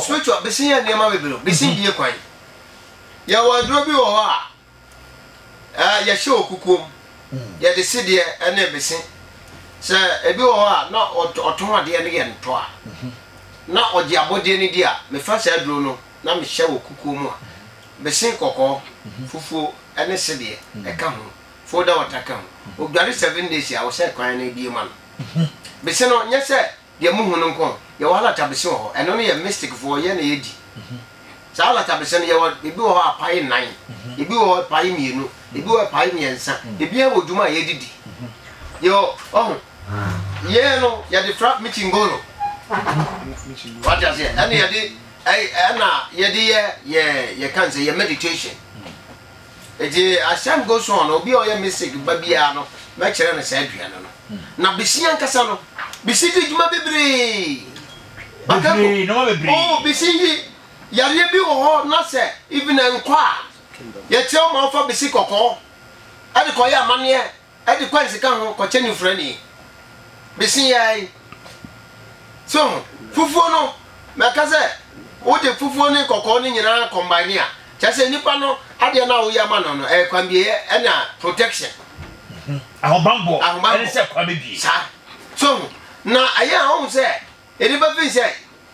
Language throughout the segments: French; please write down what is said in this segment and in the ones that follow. Spiritual, be seen your mammy blue, be seen your coin. You are dropping your heart. Ah, your show cuckoo. Yet the city and everything. Sir, a bill are not or toward the end again, toa. Not or diabody any dear, my first I drew no, not me show cuckoo more. Be seen cocoa, fufu, and a city, a come, for the water come. Oh, that is 7 days, I was a crying dear man. Be seen on, yes, sir. Your moon on con, your wallet tabiso, and only a mystic for yenny. Sala tabisan, you are a pine nine. If you are pine, you know, if you are pine and son, if you would do my eddy. Your own Yeno, you're the trap meeting golo. What does it? And you Anna, your dear, yeah, you can't say your meditation. I shall go so on, or be all your mystic, Babiano, Macher and Sadriano. Now be seen Cassano. Bisiti juma bebre. Bebre, no bebre. Oh, bisiti yari bi oho na se even enqua. Ye tell ma ofa bisi kokko. E de koya amane e, e de kwanse kan ho koche ni frani. Bisi yai. So, fufuo no makaze, o de fufuo ni kokko ni nyina combine a. Chese nipa no ade na wo ya ma no no, e kwambie e na protection. Ahobambo, e se kwabie. Sa. So, na aya home say, it never been said,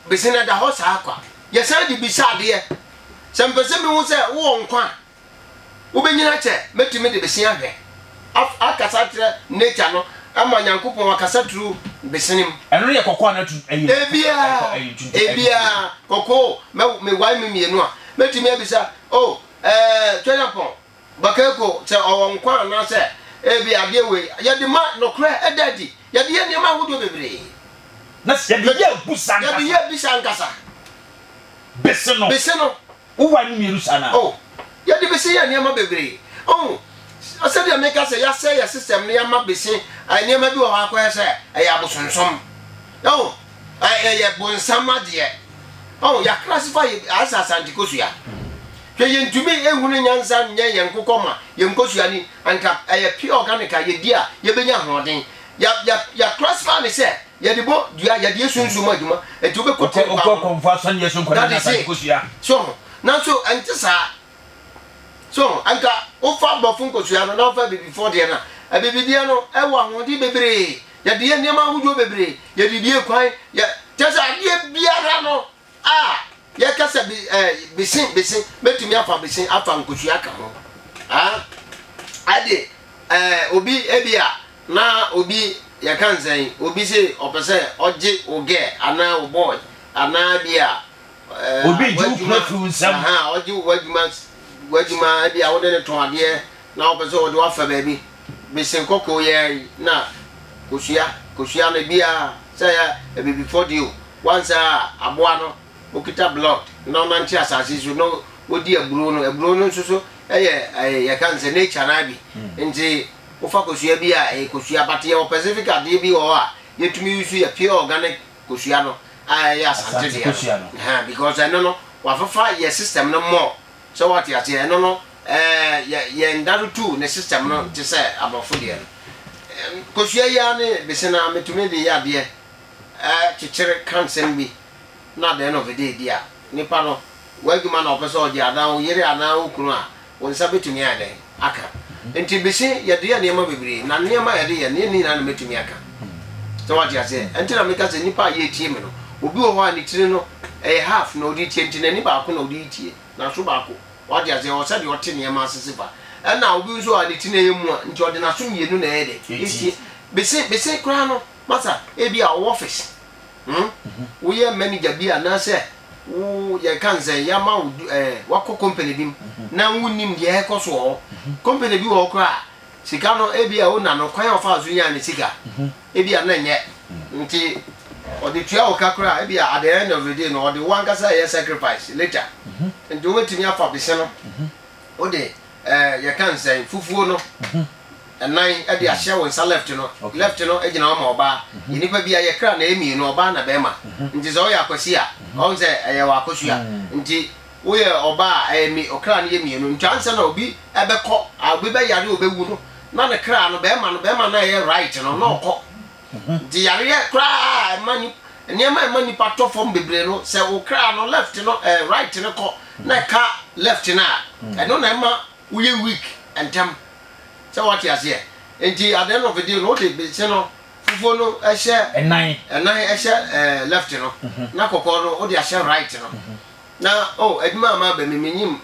Bessina the horse aqua. Yes, I did be sad here. Some person who said, oh, unquan. Ubinate, met to me the Bessia. After Cassatra, Natano, and my young couple of Cassatru, Bessinim, and Ria Coquana to Abia Coco, my wife, me, no, met to me, Bissa, oh, Trenapon, Bacaco, or unquan, no, sir, Abia, dear way, yet the mark no cry a daddy. Yadi yadi ma hudu bebere. Nasi yadi yadi busangasa. Beseno. Beseno. Uwa ni mirusana. Oh. Yadi besi yadi ma bebere. Oh. Asadi ameka se yase yase system ni ma besi. Ani ma bi wa akwa yase. Aya busonsom. Oh. Aya bonsama de. Oh. Ya classify asasa ndikosuya. Ke yentumi ehunu nyansa nyen yenkokoma. Yenkosuya ni anka aya pure organic aye dia. Yebenya hoden. Ya classman is here. Yadibo, ya disun sumajuma, and to be content of confession, yes, so now so antisa. So, Anka, Ofa Bofunko, you have an offer before Diana. A baby Diano, I want to be brave. Yadia Nema would do be brave. Yadidia cry, yet just a dear Biarano. Ah, Yakasa be seen, bet me up for be seen up on Kusiaka. Ah, I did, Obi Ebia. Na obi ya kan zan obi se opese oje oge ana boy ana bia obi ju protu sam aha oje wajuma bia wode ne ton ade na opese wode wa fa baby be sen kokko ye na koshia na bia say baby before you once aboa no okita block no man tia asase you know wodi aburo no nsoso ya kan zan nature na bi nti ofa kosuya bia e kosuya bate ya Pacific ade bi wo a yetumi use ya pure organic kosuya no ay asante dia ha because I no wa fafa ya system no more so what ya say no ya ndaru two ne system no te say abofo dia kosuya ya ne besena metumi de ya de chichire cancer bi na the end of the day dia nipa no waguma na opese o dia dan yere ana okunu a won sabetumi ade aka nti bese yade ya nema bebre na nema yade ya ne na metumi aka so what you say enti na meka se nipa ye tie me no obi wo ha ni tire no e half na odi tie enti na ni baako na odi tie na so baako what you say o se de o tie nema asesiba e na obi nso ha ni tine ye mu a nti o de na so mienu na yede isi bese kra no masa e bi a office wo ye manager bi a na se wo ye kan say ya ma wako company bi na wonim de ekoso company bi wo kra sika no ebia wo na no kwan ofa azunya ne sika ebia na nye nti oditua oka kra ebia at the end of the day no the one kasa ye sacrifice later and do wetimi afa bese no o de ye kan say fufuo no enan e de ahye won sa left no egina ma oba inipa bia ye kra na emi no oba na be ma nti so ya kwasi a on say ye wa kwasu a nti we oba emi okra na emi no ntwanse na obi ebekọ agbe be yare obewu no na ne kra no be ma na ye right no na okọ di yare kra mani Niema money pato form bebrelo se okra no left no right no ko na ka left na. I don't know ma we weak and them. So what you say? Enti at the end of the day no dey say no fufu no e share nine e share left no. Na kokoro o dey share right no. Na oh eduma ma be menyim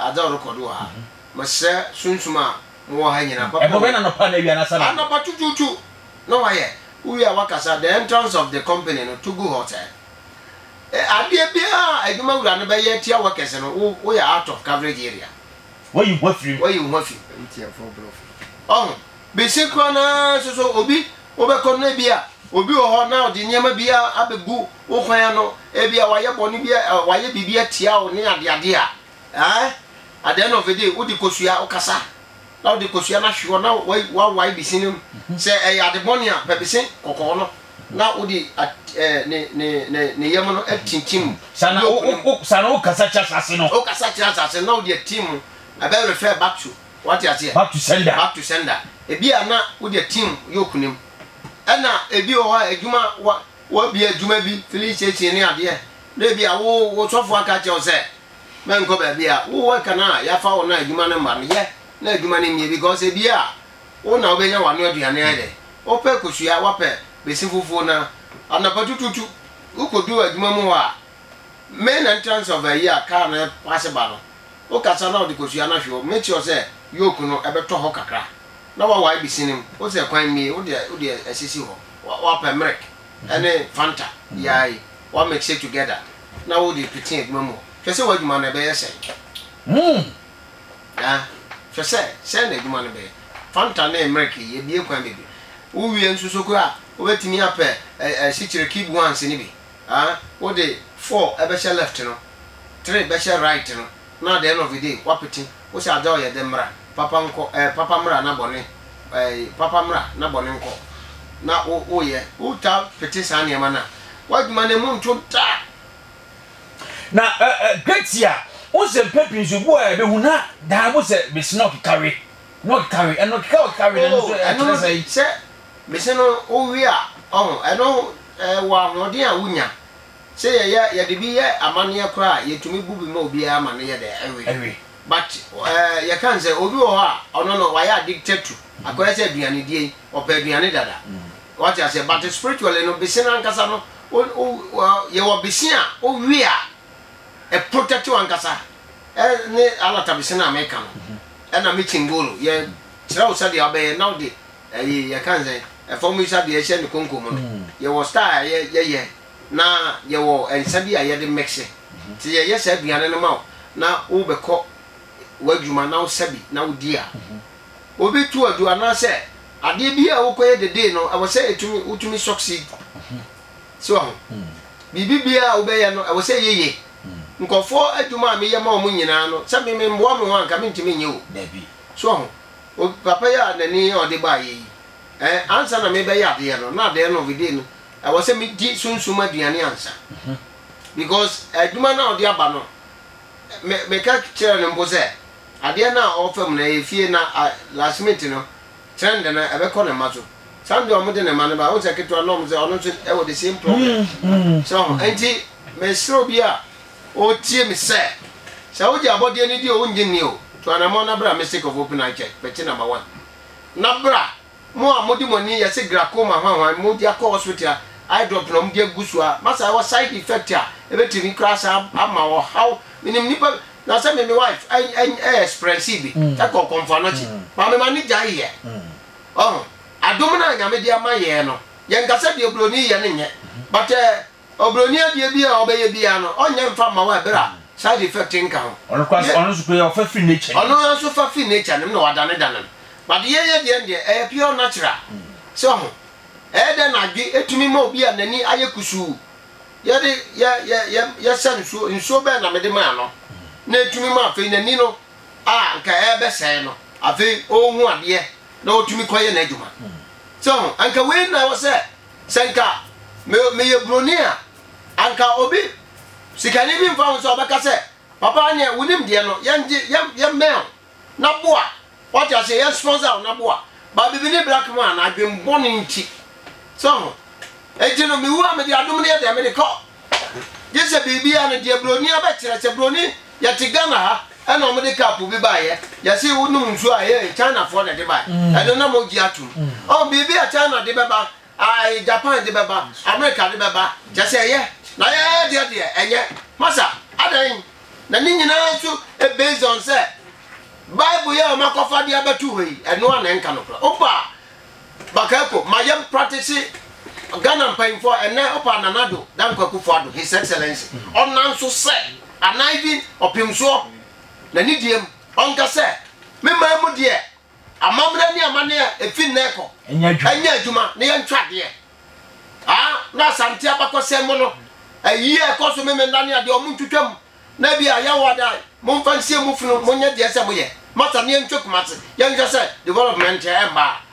adoro kodo ha. Ma share sunsuma mo ha nyina papa. E bo be na no pa na wi anasa na. Na pa tututu. No wa ye. We are workers at the entrance of the company, no Tugu Hotel. I do not run by your workers, and we are out of coverage area. Where you work free, where you work free. Oh, basic corner, so Obi, Oberconabia, Obi or now, the Yamabia, Abebu, Okoyano, Ebia, Wayabonibia, Wayabia, Tia, or near the idea. Eh? At the end of the day, Udikosia Okasa. Now the Kosiana show now why be seen him say I the money pepsin cocono now udi at ne yamano at team sana okasa chasa now the team I better refer back to what you say back to sender ebi ana udi team yokunim ana ebi owa ejuma wo bi ejuma bi filichechi ni ade na bi awo sofo aka che o say men go be bia wo waka na ya fa wona ejuma na ma ye. No, you money me because it be a one of your one or the other. Open Kusia, Wape, Bessifu Fona, and a Patutu, who could do a Mamoa. Men entrance of a year can't pass a battle. Okasana, because you are not sure, make yourself, you could not ever talk Hokaka. Now, why be seen him? What's a coin me, or the Assisi, Wape Merk, and then Fanta, yea, what makes it together. Now, would you pretend Mamo? Just say what you man a bear say. Je sais, c'est un élément de bébé. Fantané et Merky, il est bien quoi, bébé. Où est-ce que vous avez vous êtes mis à paix, si tu le keep one, c'est nibi. Ah, ou de 4, et bien left, non. 3, bien right, non. Now, the end of the day, what petit, ou ça adore y'a d'embra. Papa mra, n'a bonné, encore. Na, ou y'a, ou ta, petit, ça n'y a mana. What man est mon tout ta. Na, Gretia. On se pèpe les yeux, mais on a d'abord c'est not carry, and not carry. Oh, c'est mais c'est non où il y a, oh, et non, ouah, on dit à Ounia, c'est y a des billets à manier quoi, y a tout mis boubi mo billets à manier des, oui, but y a quand c'est au lieu ah, on en a voyé addicted to, à quoi c'est bien idée, on peut bien idée là, what y a c'est, but spiritual, non, mais c'est non casano, oh, y a au bicien, oh oui ah. A protective angasa. Ne ala tabisena American. Ena meeting bolo. Ye tira usadi abe now de. Ye kanze. Formu usadi ye shen konko mono. Ye was star ye. Na ye wo ensadi aye de Mexico. Ti ye se biane no ma. Na wo be ko wadwuma na wo sabi na wo dia. Obi tu adu ana se ade bi a wo koye de day no. I was say utumi succeed. So. Bibibia obeye no. I was say ye. Nkofo aduma me yema omu nyina no se me mboa me wanka me ntimi nyi o dabi so o papa ya nani o de ba yi ansa na me be ya de no na de no video no I was say me di sunsuma duane ansa because aduma na o de aba no me ka chere no boze ade na o fam na efie na last minute no trend na e be ko na mazo sande o mo de na ma na ba o se keto no mo ze ono se e wo the same problem so enti me sro bia O tie me se. Se o je abode ni di o nje ni o. To anamo na bra mistake of open eye check. Peti number 1. Na bra mo amodi moni ya se glaucoma hwan mo dia ko hospital eye drop no mo dia gusua. Masa wa side effect ya e beti ni crash ama wo how minim ni pa na se me wife I expressive bi. Ta ko konfanochi. Ma me mani jai ye. Oh, adom na nya me dia ma ye no. Ye ngasa dia bloni ye ne nye. But Obronia dia bia obeye bia no onye mfa ma wa bra side effect nkan ono so pe ofa free nature ono so fa free nature nem na wadane danan but ye de e pure natural so ho e de na gi etumi ma obi a nani ayekusu ye de ye san so nso be na me de ma no na etumi ma afi nani no a nka e be sai no afi ohu ade na otumi koye na aduma so anka we na wo se senka me ye bronia anka obi sikani bi mfa so abaka se papa ne wonim de no ye mel na boa what you say ye sponsor na boa ba bi ni black man adwen boni nti so Ejino miwa me di adum ne ya de me de ko. Jese bibia ne de broni abekira che broni ya tigana ha ena o me de cap bi ba ye. Ya se wonu nsu aye China for ne de ba. Eno na mo gi atu. O bibia China de beba, ai Japan de beba, America de beba. Jese ye. Na ye de de enye. Masa adan na ni nyina so e based on say Bible ya makofa de abetu hoyi eno ana enka no kra. Oba bakako mayam practice Ghana paying for and now upon another than Kakufado, His Excellency. On Nansu said, an ivy of him so. The Nidium, Uncle said, Mimma dear, a mamma near Mania, a fin neco, and yet Juma, near track here. Ah, now Santiago Semono, a year cost of Mimania, the Omun to come. Nebia Yawada, Monfansia Mufno, Monia de Samoye, Master Nian took Master, young just said, development, and bar.